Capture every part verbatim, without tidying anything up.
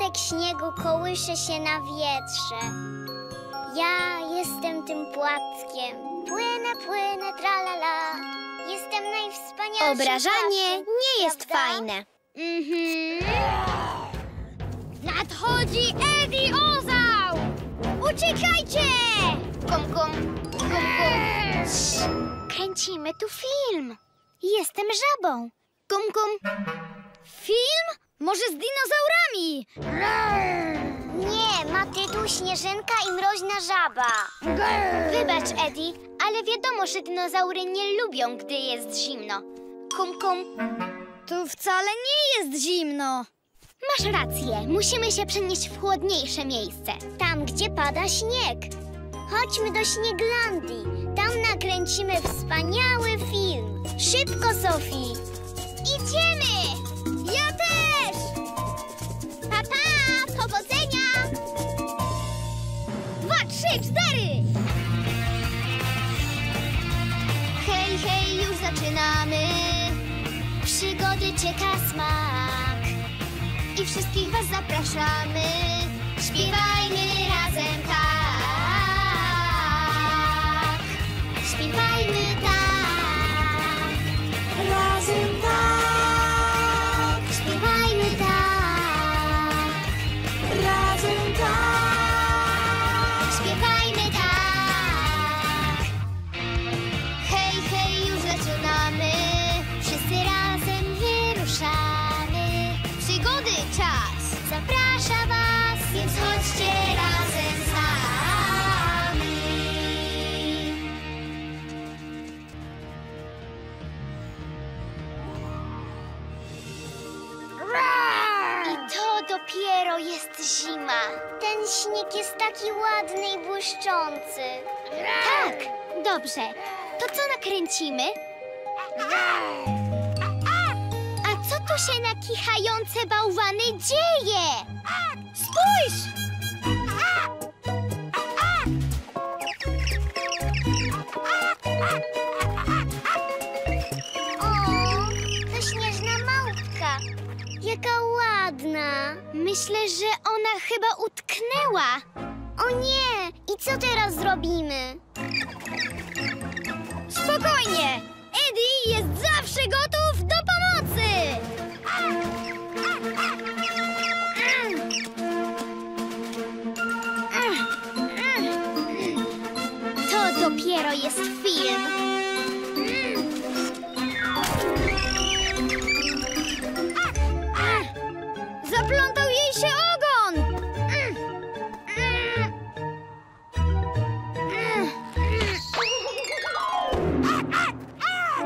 Cząstek śniegu kołysze się na wietrze. Ja jestem tym płatkiem. Płynę, płynę, tralala. Jestem najwspanialszy. Obrażanie płatkiem, nie jest prawda? Fajne. Mhm. Nadchodzi Eddie Ozał! Uciekajcie! Kum, kum, kum, kum. Kręcimy tu film. Jestem żabą. Kum, kum. Film? Może z dinozaurami? Nie, ma tytuł Śnieżynka i Mroźna Żaba. Wybacz, Eddie, ale wiadomo, że dinozaury nie lubią, gdy jest zimno. Kum, kum. Tu wcale nie jest zimno. Masz rację, musimy się przenieść w chłodniejsze miejsce. Tam, gdzie pada śnieg. Chodźmy do Śnieglandii. Tam nakręcimy wspaniały film. Szybko, Sofie. Idziemy! Ja też! Pa, pa! Powodzenia! Dwa, trzy, cztery! Hej, hej, już zaczynamy. Przygody cieka smak. I wszystkich was zapraszamy. Śpiewajmy razem tak. Śpiewajmy tak. Razem tak. Dopiero jest zima. Ten śnieg jest taki ładny i błyszczący. Tak, dobrze. To co nakręcimy? A co tu się na kichające bałwany dzieje? Spójrz! Jaka ładna. Myślę, że ona chyba utknęła. O nie! I co teraz zrobimy? Spokojnie! Eddie jest zawsze gotów do pomocy! To dopiero jest film. Zaplątał jej się ogon! Mm. Mm. Mm. Mm. A, a, a.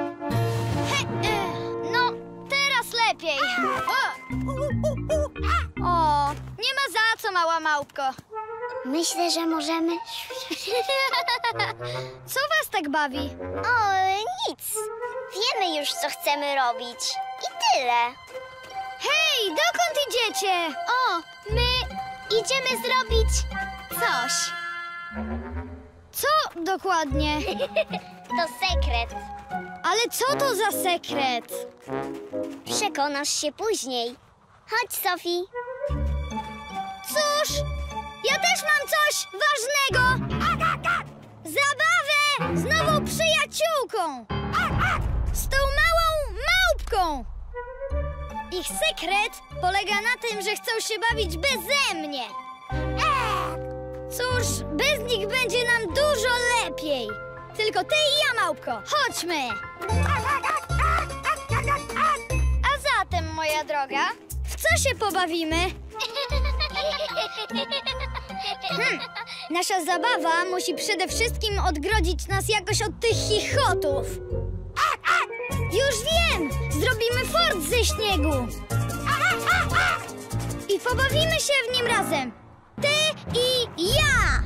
He, e. No, teraz lepiej. O. o, nie ma za co, mała małpko. Myślę, że możemy... Co was tak bawi? O, nic. Wiemy już, co chcemy robić. I tyle. Hej, dokąd idziecie? O, my idziemy zrobić coś. Co dokładnie? To sekret. Ale co to za sekret? Przekonasz się później. Chodź, Sofie. Cóż, ja też mam coś ważnego. Zabawę z nową przyjaciółką. Z tą małą małpką. Ich sekret polega na tym, że chcą się bawić beze mnie. Cóż, bez nich będzie nam dużo lepiej. Tylko ty i ja, małpko. Chodźmy. A zatem, moja droga, w co się pobawimy? Hmm. Nasza zabawa musi przede wszystkim odgrodzić nas jakoś od tych chichotów. Już wiem! Zrobimy fort ze śniegu! I pobawimy się w nim razem! Ty i ja!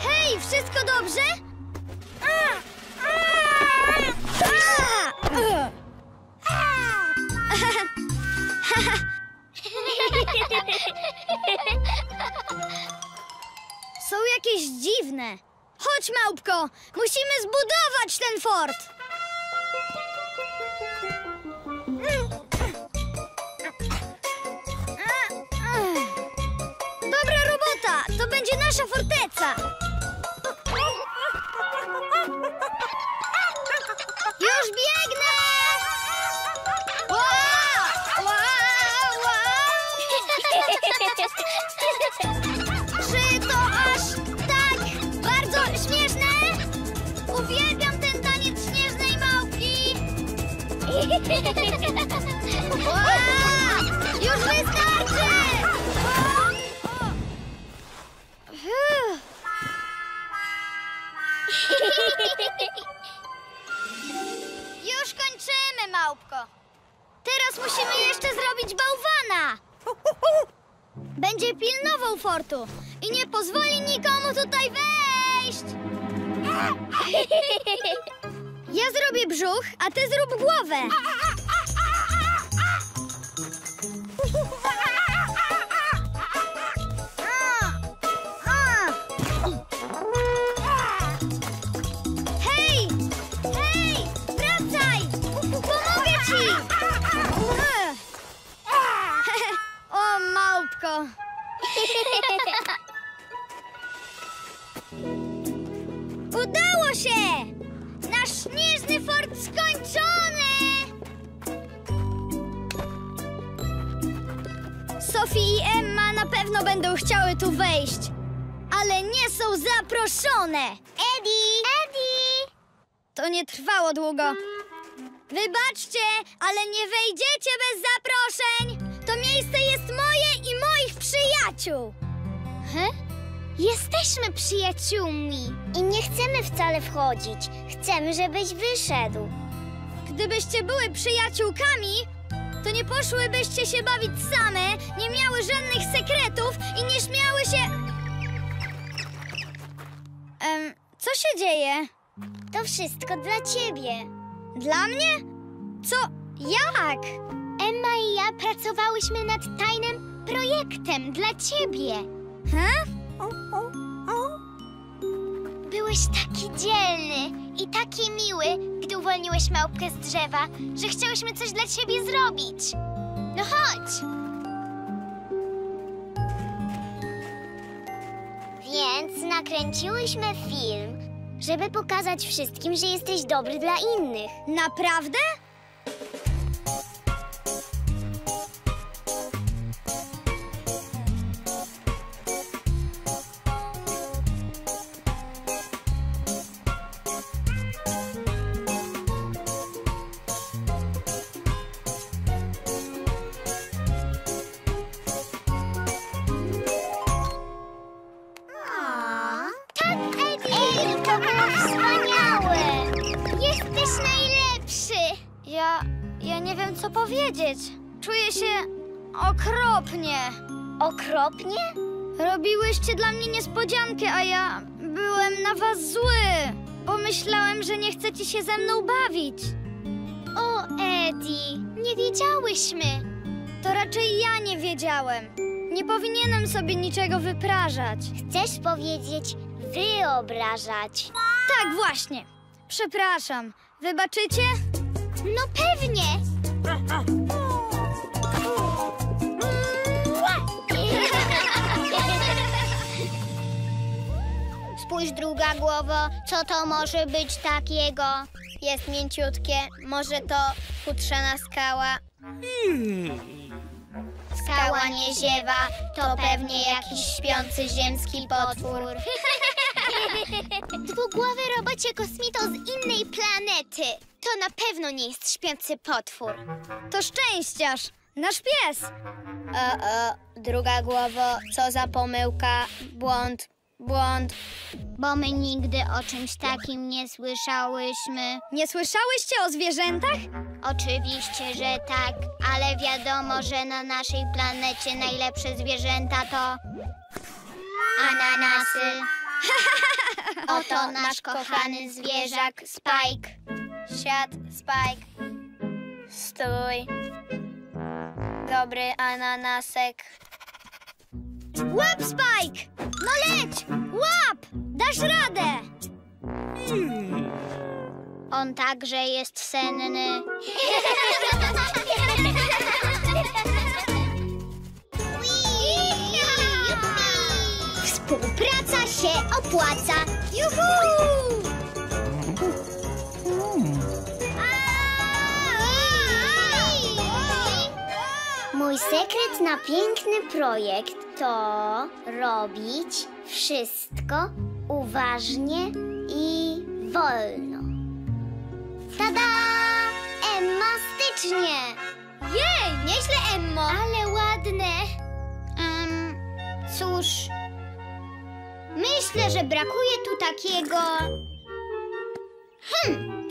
Hej, wszystko dobrze? Są jakieś dziwne. Chodź, małpko! Musimy zbudować ten fort! Dobra robota! To będzie nasza forteca! Już biegnę! Wow! Wow! Wow! Czy to aż tak bardzo śmieszne? Uwielbiam ten taniec śnieżnej małpki! Wow! Już wystarczy! Wow! Już kończymy, małpko. Teraz musimy jeszcze zrobić bałwana. Będzie pilnował fortu i nie pozwoli nikomu tutaj wejść. Ja zrobię brzuch, a ty zrób głowę. Udało się! Nasz śnieżny fort skończony! Sofie i Emma na pewno będą chciały tu wejść, ale nie są zaproszone! Eddie! Eddie! To nie trwało długo. Wybaczcie, ale nie wejdziecie bez zaproszeń! To miejsce jest moje i moich przyjaciół! He? Jesteśmy przyjaciółmi i nie chcemy wcale wchodzić. Chcemy, żebyś wyszedł. Gdybyście były przyjaciółkami, to nie poszłybyście się bawić same, nie miały żadnych sekretów i nie śmiały się... Em, co się dzieje? To wszystko dla ciebie. Dla mnie? Co? Jak? Emma i ja pracowałyśmy nad tajnym projektem dla ciebie. He? Byłeś taki dzielny i taki miły, gdy uwolniłeś małpkę z drzewa, że chciałyśmy coś dla ciebie zrobić. No chodź! Więc nakręciłyśmy film, żeby pokazać wszystkim, że jesteś dobry dla innych. Naprawdę? Czuję się okropnie. Okropnie? Robiłyście dla mnie niespodziankę, a ja byłem na was zły. Pomyślałem, że nie chcecie się ze mną bawić. O, Eddie, nie wiedziałyśmy. To raczej ja nie wiedziałem. Nie powinienem sobie niczego wyprażać. Chcesz powiedzieć wyobrażać? Tak właśnie. Przepraszam. Wybaczycie? No pewnie. Spójrz, druga głowo, co to może być takiego? Jest mięciutkie, może to futrzana skała. Skała nie ziewa, to pewnie jakiś śpiący ziemski potwór. Dwugłowy robocie kosmito z innej planety. To na pewno nie jest śpiący potwór. To szczęściarz, nasz pies. O, o, druga głowo, co za pomyłka, błąd, błąd. Bo my nigdy o czymś takim nie słyszałyśmy. Nie słyszałyście o zwierzętach? Oczywiście, że tak, ale wiadomo, że na naszej planecie najlepsze zwierzęta to... ananasy. Oto nasz kochany zwierzak Spike. Siad, Spike. Stój. Dobry ananasek. Łap, Spike! No leć! Łap! Dasz radę! On także jest senny. Współpraca się opłaca. Juhu! Mój sekret na piękny projekt to robić wszystko uważnie i wolno. Tada! Emmastycznie! Jej! Nieźle, Emmo! Ale ładne! Um, cóż... Myślę, że brakuje tu takiego... Hmm!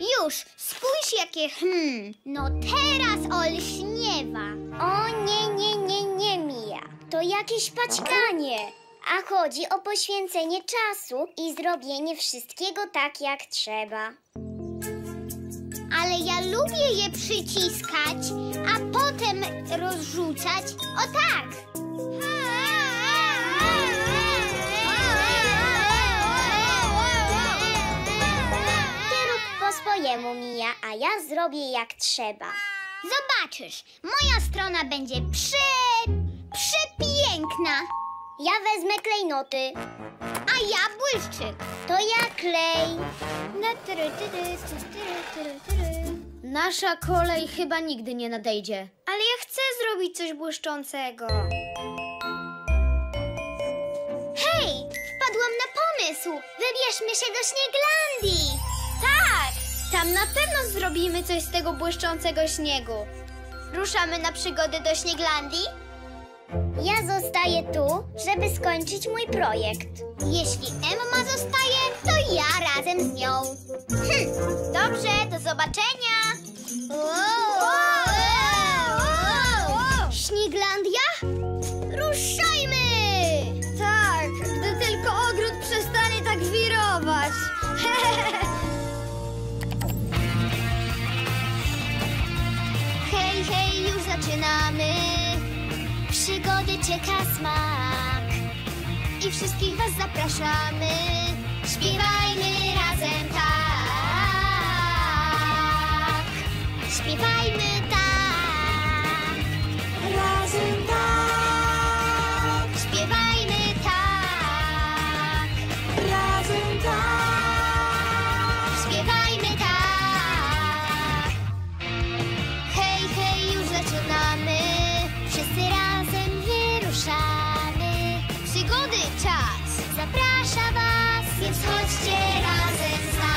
Już! Spójrz, jakie hmm. No teraz olśniewa. O nie, nie, nie, nie, Mia. To jakieś paćkanie. A chodzi o poświęcenie czasu i zrobienie wszystkiego tak, jak trzeba. Ale ja lubię je przyciskać, a potem rozrzucać. O tak! Swojemu, Mia, a ja zrobię jak trzeba. Zobaczysz, moja strona będzie prze... przepiękna. Ja wezmę klejnoty. A ja błyszczyk. To ja klej. Nasza kolej chyba nigdy nie nadejdzie. Ale ja chcę zrobić coś błyszczącego. Hej, wpadłam na pomysł. Wybierzmy się do Śnieglandii. Tak! Tam na pewno zrobimy coś z tego błyszczącego śniegu. Ruszamy na przygody do Śnieglandii? Ja zostaję tu, żeby skończyć mój projekt. Jeśli Emma zostaje, to ja razem z nią. Hm. Dobrze, do zobaczenia. Wow. Wow. Wow. Wow. Śnieglandia? Ruszajmy! Tak, gdy tylko ogród przestanie tak wirować. Hej, hej, już zaczynamy. Przygody czeka smak. I wszystkich was zapraszamy. Śpiewajmy razem tak. Śpiewajmy tak. Razem tak. Śpiewajmy tak. Razem tak. Śpiewajmy tak. Hej, hej, już zaczynamy. Wszyscy razem wyruszamy. Przygody czas zaprasza was, więc chodźcie razem z nami.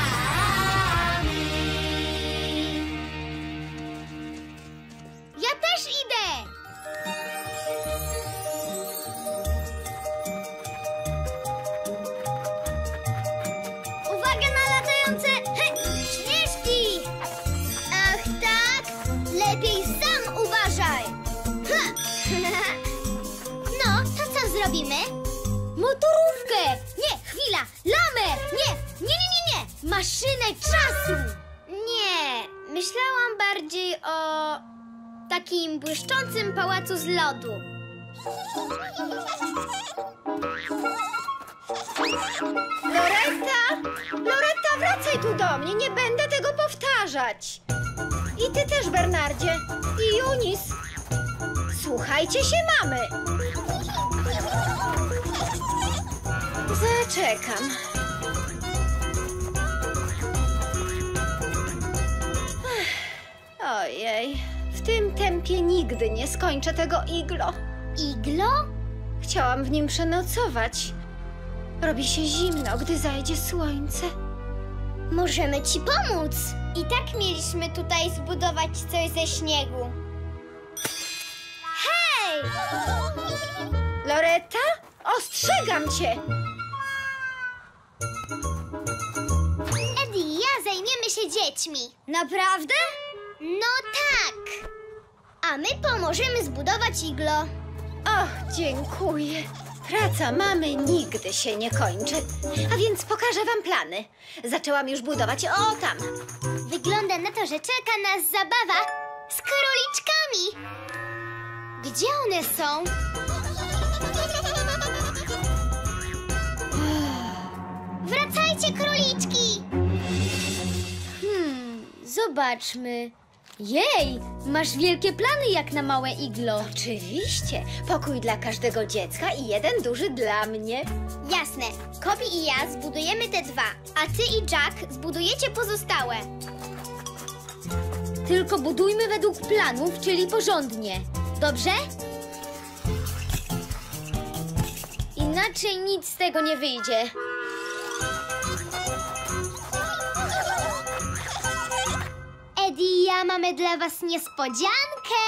Ja też idę. Uwaga na latające śnieżki! Ach tak? Lepiej sam uważaj! Ha! No, to co zrobimy? Motorówkę! Nie, chwila! Lamę! Nie, nie, nie, nie, nie! Maszynę czasu! Nie, myślałam bardziej o takim błyszczącym pałacu z lodu. Loretta! Loretta, wracaj tu do mnie, nie będę tego powtarzać. I ty też, Bernardzie. I Unis. Słuchajcie się mamy. Zaczekam. Ech, ojej, w tym tempie nigdy nie skończę tego iglo. Iglo? Chciałam w nim przenocować. Robi się zimno, gdy zajdzie słońce. Możemy ci pomóc. I tak mieliśmy tutaj zbudować coś ze śniegu. Hej! Loretta, ostrzegam cię! Eddie i ja zajmiemy się dziećmi. Naprawdę? No tak. A my pomożemy zbudować iglo. Och, dziękuję. Praca mamy nigdy się nie kończy. A więc pokażę wam plany. Zaczęłam już budować. O, tam. Wygląda na to, że czeka nas zabawa z króliczkami. Gdzie one są? zobaczmy. Jej! Masz wielkie plany jak na małe iglo. Oczywiście. Pokój dla każdego dziecka i jeden duży dla mnie. Jasne. Kobi i ja zbudujemy te dwa, a ty i Jack zbudujecie pozostałe. Tylko budujmy według planów, czyli porządnie. Dobrze? Inaczej nic z tego nie wyjdzie. Eddie i ja mamy dla was niespodziankę.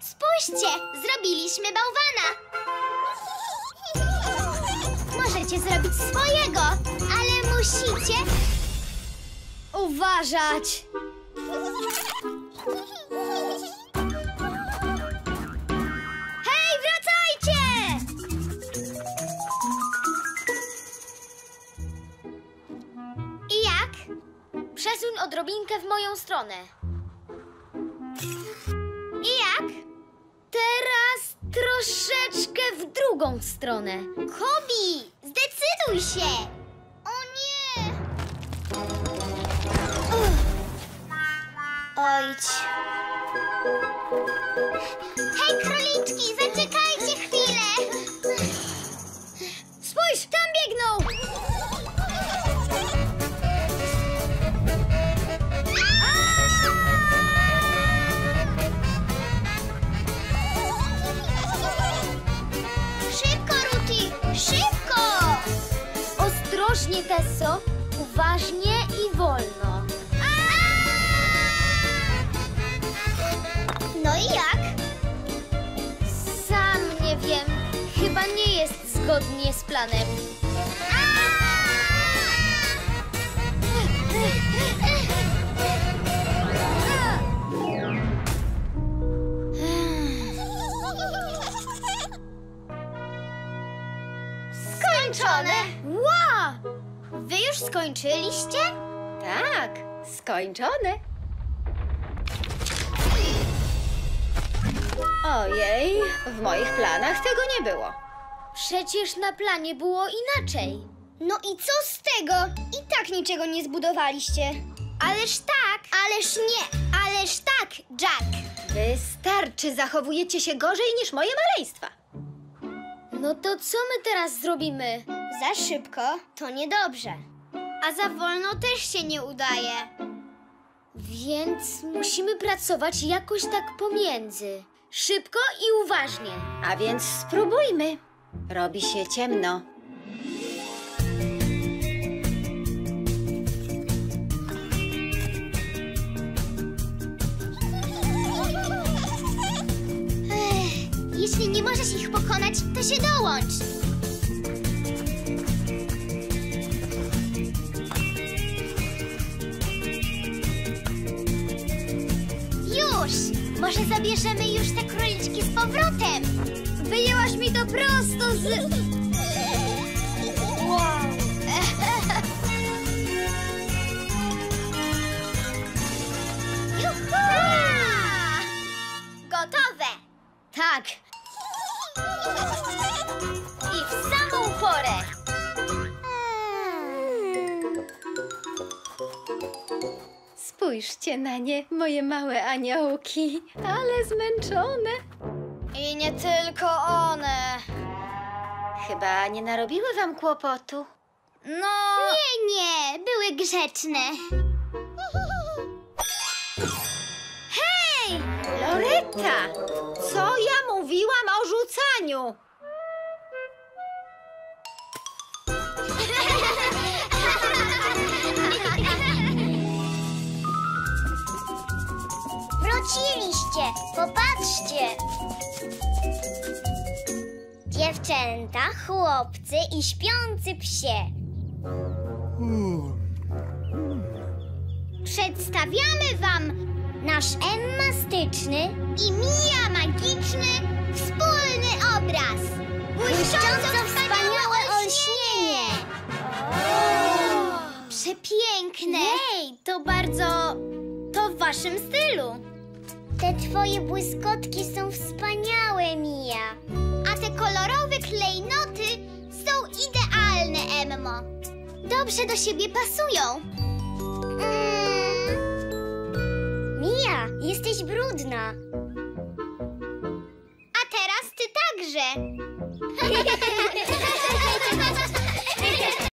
Spójrzcie, zrobiliśmy bałwana. Możecie zrobić swojego, ale musicie uważać. Hej, wracajcie! I jak? Przesuń odrobinkę w moją stronę. I jak? Teraz troszeczkę w drugą stronę. Kobi, zdecyduj się! O nie! Ojdź. Hej, króliczki, zaczekajcie chwilę! Spójrz, tam biegną! Szybko, Ruti, szybko! Ostrożnie, Tesso, uważnie i wolno. No i jak? Sam nie wiem. Chyba nie jest zgodnie z planem. Skończone! Wow! Wy już skończyliście? Tak, skończone. Ojej, w moich planach tego nie było. Przecież na planie było inaczej. No i co z tego? I tak niczego nie zbudowaliście. Ależ tak. Ależ nie. Ależ tak, Jack. Wystarczy, zachowujecie się gorzej niż moje maleństwa. No to co my teraz zrobimy? Za szybko to niedobrze. A za wolno też się nie udaje. Więc musimy pracować jakoś tak pomiędzy. Szybko i uważnie. A więc spróbujmy. Robi się ciemno. Jeśli nie możesz ich pokonać, to się dołącz. Już! Może zabierzemy już te króliczki z powrotem? Wyjęłaś mi to prosto z... Wow! Gotowe! Tak! I w samą porę! Spójrzcie na nie, moje małe aniołki, ale zmęczone. I nie tylko one. Chyba nie narobiły wam kłopotu. No... Nie, nie, były grzeczne. Hej! Loretta! Co ja mówiłam o rzucaniu? Wróciliście! Popatrzcie! Dziewczęta, chłopcy i śpiący psie. Przedstawiamy wam nasz emmastyczny i Mia magiczny wspólny obraz. Błyszcząco wspaniałe olśnienie! O! Przepiękne! Hej, to bardzo... to w waszym stylu. Te twoje błyskotki są wspaniałe, Mia. A te kolorowe klejnoty są idealne, Emmo. Dobrze do siebie pasują. Mm. jesteś brudna. A teraz ty także.